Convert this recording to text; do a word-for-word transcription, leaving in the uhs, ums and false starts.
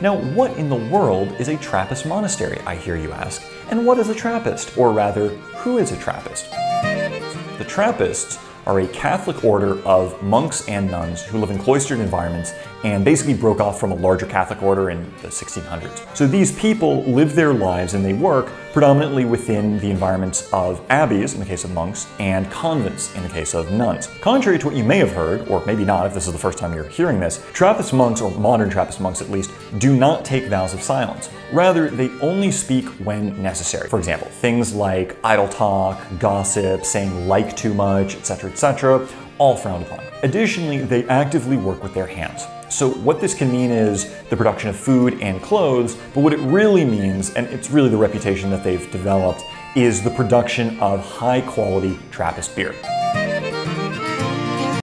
Now, what in the world is a Trappist monastery, I hear you ask? And what is a Trappist? Or rather, who is a Trappist? The Trappists are a Catholic order of monks and nuns who live in cloistered environments and basically broke off from a larger Catholic order in the sixteen hundreds. So these people live their lives and they work predominantly within the environments of abbeys, in the case of monks, and convents, in the case of nuns. Contrary to what you may have heard, or maybe not if this is the first time you're hearing this, Trappist monks, or modern Trappist monks at least, do not take vows of silence. Rather, they only speak when necessary. For example, things like idle talk, gossip, saying like too much, et cetera, et cetera, all frowned upon. Additionally, they actively work with their hands. So what this can mean is the production of food and clothes, but what it really means, and it's really the reputation that they've developed, is the production of high-quality Trappist beer.